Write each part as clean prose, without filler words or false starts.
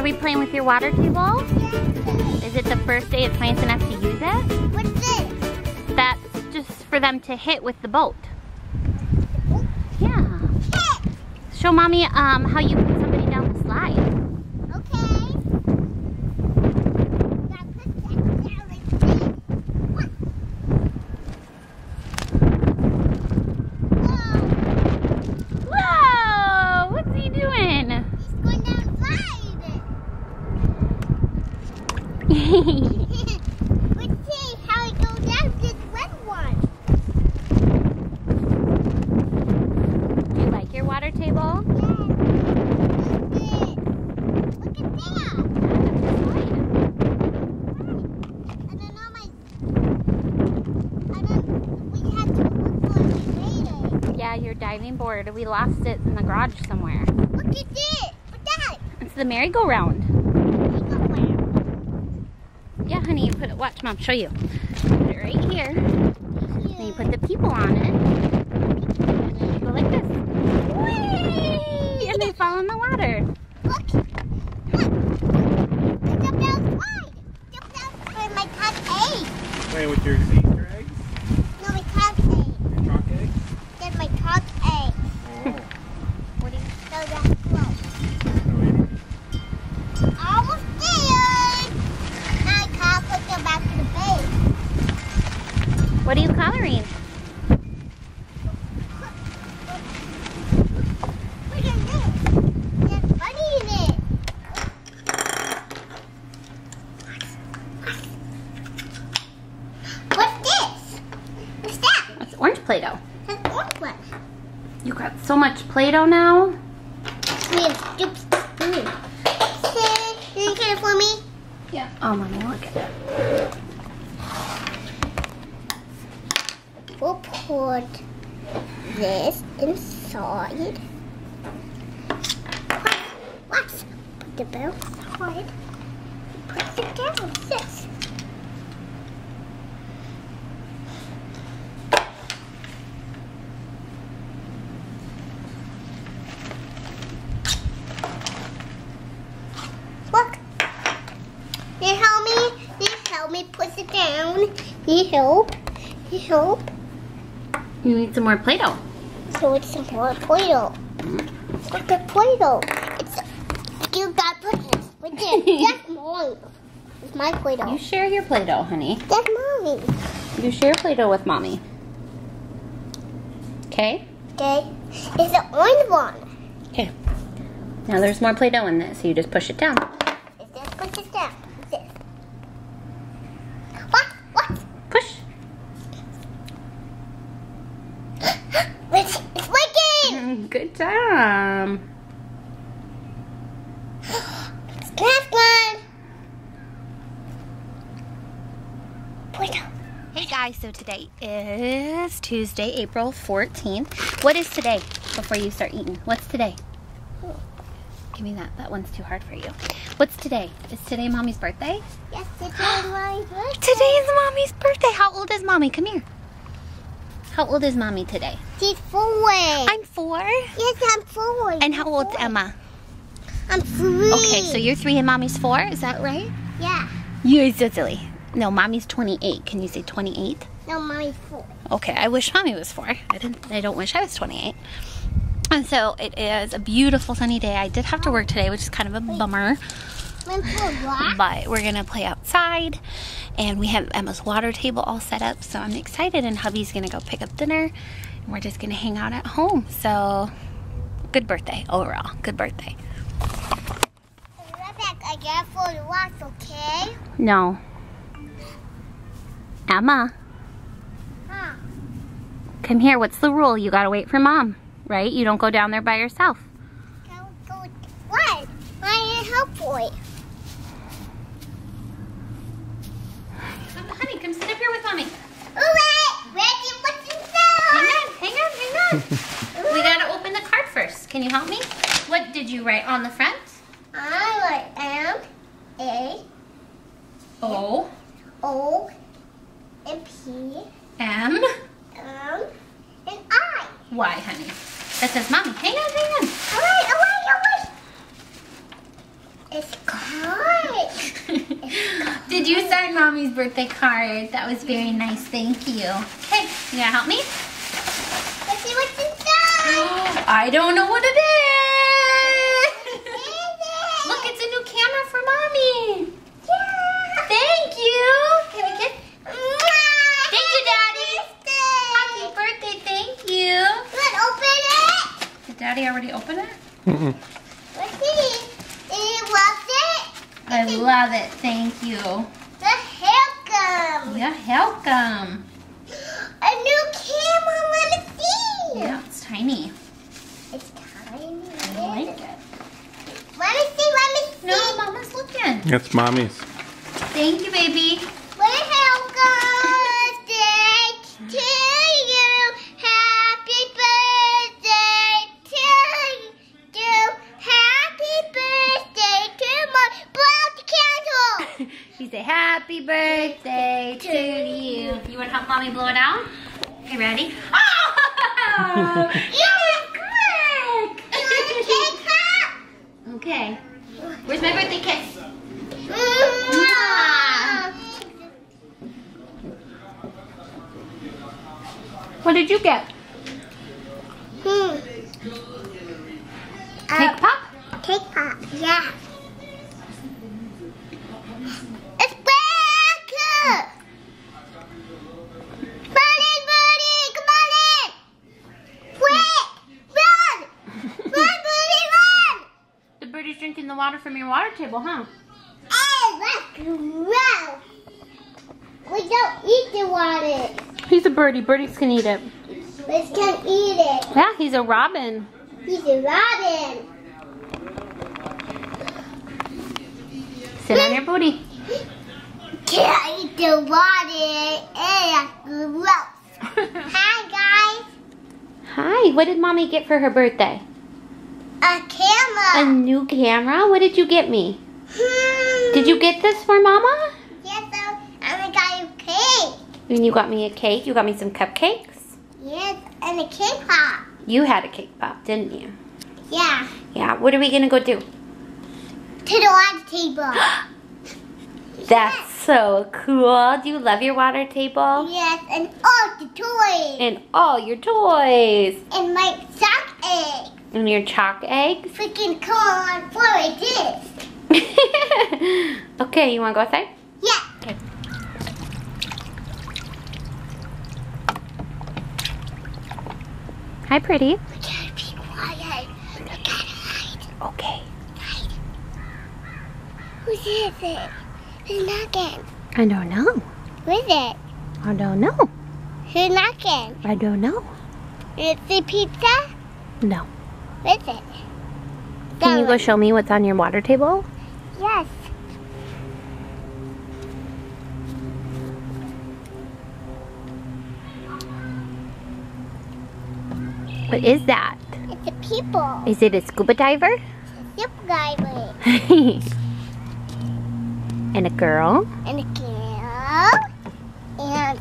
Are we playing with your water table? Yeah. Is it the first day it's nice enough to use it? What's this? That's just for them to hit with the boat. Yeah. Hit. Show mommy how you put somebody down the slide. Okay. Board. We lost it in the garage somewhere. Look at it! What's that? It's the merry-go-round. Merry-go-round. Yeah, honey, you put it. Watch, Mom, show you. Put it right here. Yeah. And you put the people on it. And then you go like this. Whee! And they fall in the water. Look! Look! It's a bell slide! It's a bell slide. My cat's egg! Wait, with your Easter eggs? No, my cat's egg. Your chalk eggs? That's my chalk egg. What are you coloring? Look at this. There's bunny in it. What's this? What's that? That's orange Play-Doh. That's orange one. You got so much Play-Doh now. You get it for me? Yeah. Oh, mommy, look at that. We'll put this inside. Watch. Put the bell inside. Put it down. This. Look. You help me. You help me put it down. You help. You help. You need some more Play-Doh. So it's some more Play-Doh. Look at Play-Doh. You got to put this right there. That's mine. It's my Play-Doh. You share your Play-Doh, honey. That's mommy. You share Play-Doh with mommy. Okay? Okay. It's the orange one. Okay. Now there's more Play-Doh in this, so you just push it down. Just push it down. Good job. It's the last one. Hey guys, so today is Tuesday, April 14th. What is today before you start eating? What's today? Give me that. That one's too hard for you. What's today? Is today mommy's birthday? Yes, today is mommy's birthday. Today is mommy's birthday. How old is mommy? Come here. How old is mommy today? She's 4. I'm 4? Yes, I'm 4. And how old's Emma? I'm 3. Okay, so you're 3 and mommy's 4, is that right? Yeah. You're so silly. No, mommy's 28. Can you say 28? No, mommy's 4. Okay, I wish mommy was 4. I don't wish I was 28. And so it is a beautiful sunny day. I did have to work today, which is kind of a bummer. But we're gonna play outside, and we have Emma's water table all set up, so I'm excited. And hubby's gonna go pick up dinner, and we're just gonna hang out at home. So, good birthday overall. Good birthday. I got for the watch, okay? No. Emma. Huh? Come here. What's the rule? You gotta wait for mom, right? You don't go down there by yourself. Go. What? I need help for it. Honey, come sit up here with mommy. Alright, ready? What's inside? Hang on. We gotta open the card first. Can you help me? What did you write on the front? I wrote M, A, O, and P, M, and I. Why, honey? That says mommy. Hang on. Alright. It's card. Did you sign Mommy's birthday card? That was very nice. Thank you. Okay, you gonna help me? Let's see what's inside. I don't know what it is. What is it? Look, it's a new camera for Mommy. Yeah. Thank you. Can we kiss? Thank you, Daddy. Happy birthday. Thank you. Let's open it. Did Daddy already open it? Mm-mm. Let's see. I love it, thank you. You're welcome. You're welcome. A new camera, I want to see. Yeah, it's tiny. It's tiny. I like it. Let me see. No, Mama's looking. That's Mommy's. Thank you, baby. We're welcome. Thanks to you. Happy birthday to you. Happy birthday to Mom. You say happy birthday to you. You want to help Mommy blow it out? Okay, ready? Oh! Yes, quick! You want a cake pop? Okay. Where's my birthday kiss? What did you get? Cake pop? Cake pop, yeah. Drinking the water from your water table, huh? Hey, that's gross. We don't eat the water. He's a birdie. Birdies can eat it. Birds can eat it. Yeah, he's a robin. He's a robin. Sit on your booty. Can't eat the water. That's gross. Hi, guys. Hi. What did Mommy get for her birthday? A camera. A new camera? What did you get me? Did you get this for Mama? Yes, and I got you cake. And you got me a cake? You got me some cupcakes? Yes, and a cake pop. You had a cake pop, didn't you? Yeah. Yeah, what are we going to go do? To the water table. That's so cool. Do you love your water table? Yes, and all the toys. And all your toys. And my sock egg. And your chalk egg? Freaking corn for it is. Okay, you want to go outside? Yeah. Okay. Hi, pretty. We gotta be quiet. We gotta hide. Okay. Hide. Who is it? Who's knocking? I don't know. Who is it? I don't know. Who's knocking? I don't know. Is it the pizza? No. What is it? Can you go show me what's on your water table? Yes. What is that? It's a people. Is it a scuba diver? It's a scuba diver. And a girl. And a girl. And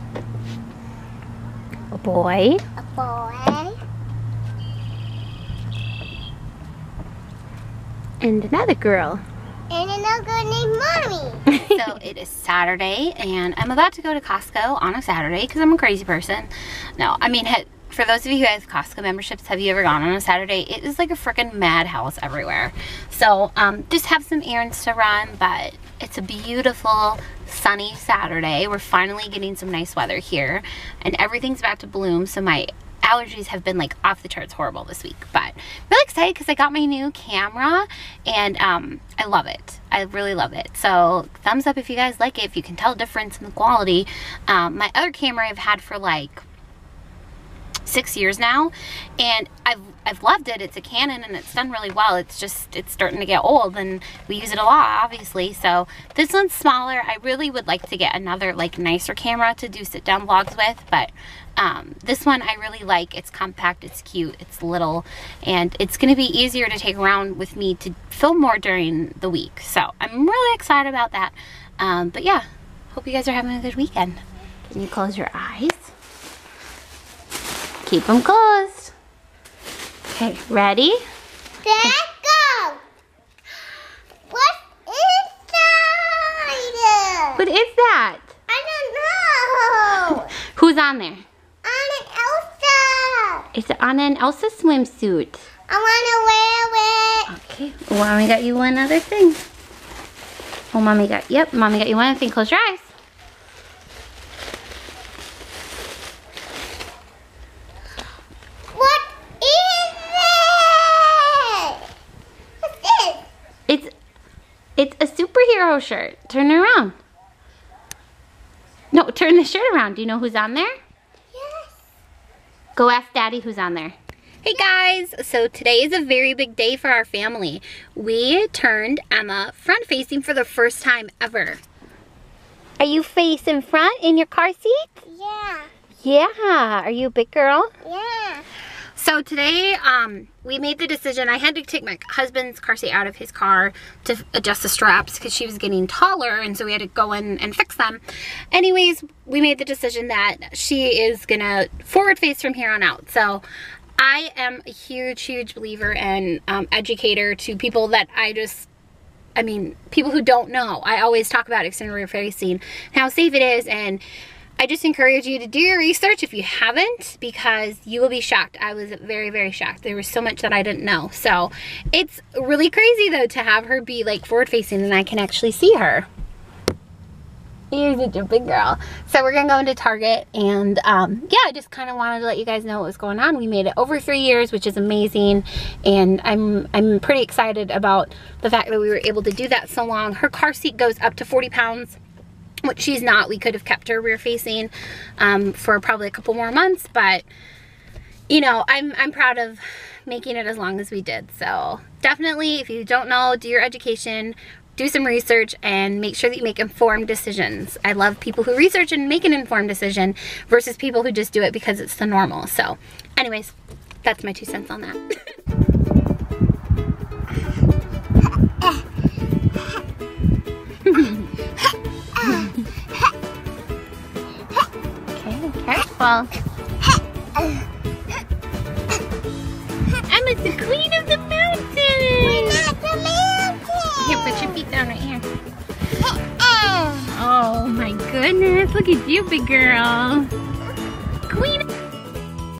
a boy. A boy. And another girl. And another girl named Mommy. So it is Saturday, and I'm about to go to Costco on a Saturday because I'm a crazy person. No, I mean, for those of you who have Costco memberships, have you ever gone on a Saturday? It is like a freaking madhouse everywhere. So just have some errands to run, but it's a beautiful sunny Saturday. We're finally getting some nice weather here, and everything's about to bloom, so my allergies have been like off the charts horrible this week, but I'm really excited because I got my new camera, and I love it. I really love it. So thumbs up if you guys like it, if you can tell a difference in the quality. My other camera I've had for like 6 years now, and I've loved it. It's a Canon, and it's done really well. It's just, it's starting to get old, and we use it a lot, obviously. So this one's smaller. I really would like to get another like nicer camera to do sit down vlogs with, but this one I really like. It's compact, it's cute, it's little, and it's gonna be easier to take around with me to film more during the week. So I'm really excited about that. But yeah, hope you guys are having a good weekend. Can you close your eyes? Keep them closed. Okay, ready? Let's go. What? Anna and Elsa swimsuit. I wanna wear it. Okay, well, Mommy got you one other thing. Oh, Mommy got you one other thing. Close your eyes. What is it? What's this? It's a superhero shirt. Turn it around. No, turn the shirt around. Do you know who's on there? Yes. Go ask Daddy who's on there. Hey guys, so today is a very big day for our family. We turned Emma front facing for the first time ever. Are you facing front in your car seat? Yeah. Yeah, are you a big girl? Yeah. So today we made the decision, I had to take my husband's car seat out of his car to adjust the straps because she was getting taller, and so we had to go in and fix them. Anyways, we made the decision that she is gonna forward face from here on out. So I am a huge, huge believer and educator to people that people who don't know. I always talk about extended rear facing, how safe it is, and I just encourage you to do your research if you haven't, because you will be shocked. I was very, very shocked. There was so much that I didn't know. So it's really crazy though to have her be like forward facing and I can actually see her. You're such a big girl. So we're gonna go into Target, and I just kind of wanted to let you guys know what was going on. We made it over 3 years, which is amazing, and I'm pretty excited about the fact that we were able to do that so long. Her car seat goes up to 40 pounds, which she's not. We could have kept her rear facing for probably a couple more months, but you know, I'm proud of making it as long as we did. So definitely, if you don't know, do your education. Do some research and make sure that you make informed decisions. I love people who research and make an informed decision versus people who just do it because it's the normal. So anyways, that's my 2 cents on that. Okay, careful. I'm the queen of the mountain. Here, put your feet down right here. Oh my goodness, look at you, big girl. Queen.